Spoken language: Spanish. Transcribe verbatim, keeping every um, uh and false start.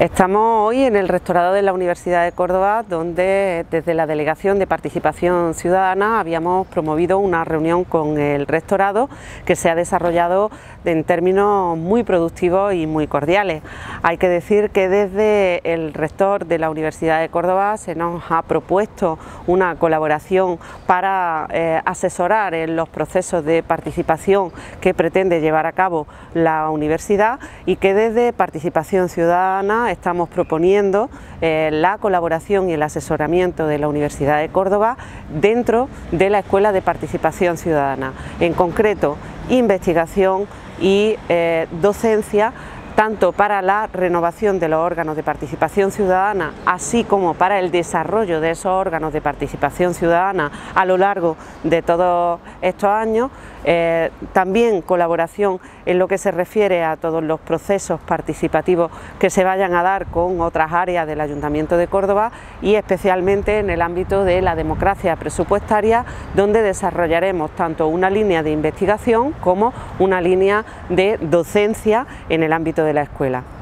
Estamos hoy en el rectorado de la Universidad de Córdoba, donde desde la Delegación de Participación Ciudadana habíamos promovido una reunión con el rectorado que se ha desarrollado en términos muy productivos y muy cordiales. Hay que decir que desde el rector de la Universidad de Córdoba se nos ha propuesto una colaboración para eh, asesorar en los procesos de participación que pretende llevar a cabo la universidad, y que desde Participación Ciudadana estamos proponiendo eh, la colaboración y el asesoramiento de la Universidad de Córdoba dentro de la Escuela de Participación Ciudadana, en concreto investigación y eh, docencia, tanto para la renovación de los órganos de participación ciudadana, así como para el desarrollo de esos órganos de participación ciudadana a lo largo de todos estos años, eh, también colaboración en lo que se refiere a todos los procesos participativos que se vayan a dar con otras áreas del Ayuntamiento de Córdoba, y especialmente en el ámbito de la democracia presupuestaria, donde desarrollaremos tanto una línea de investigación como una línea de docencia en el ámbito de de la escuela.